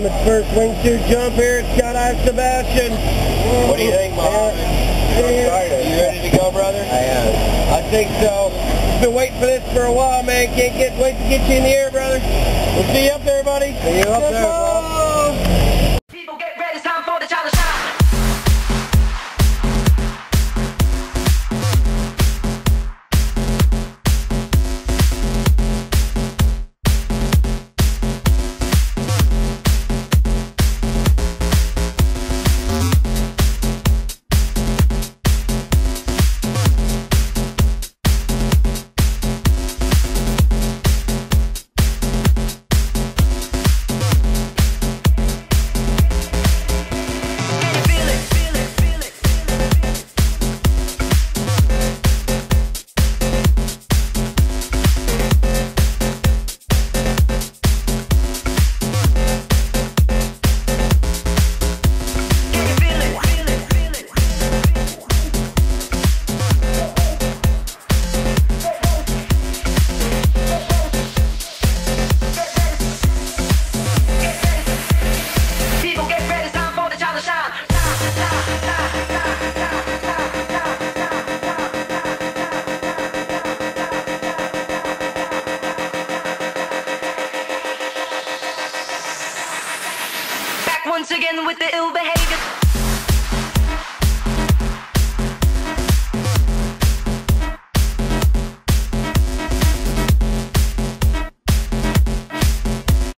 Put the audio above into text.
on this first wingsuit jump here at Skydive Sebastian. What do you think, Bob? You ready to go, brother? I am. I think so. Been waiting for this for a while, man. Can't wait to get you in the air, brother. We'll see you up there, buddy. See you up there, Bob. Once again with the ill behavior.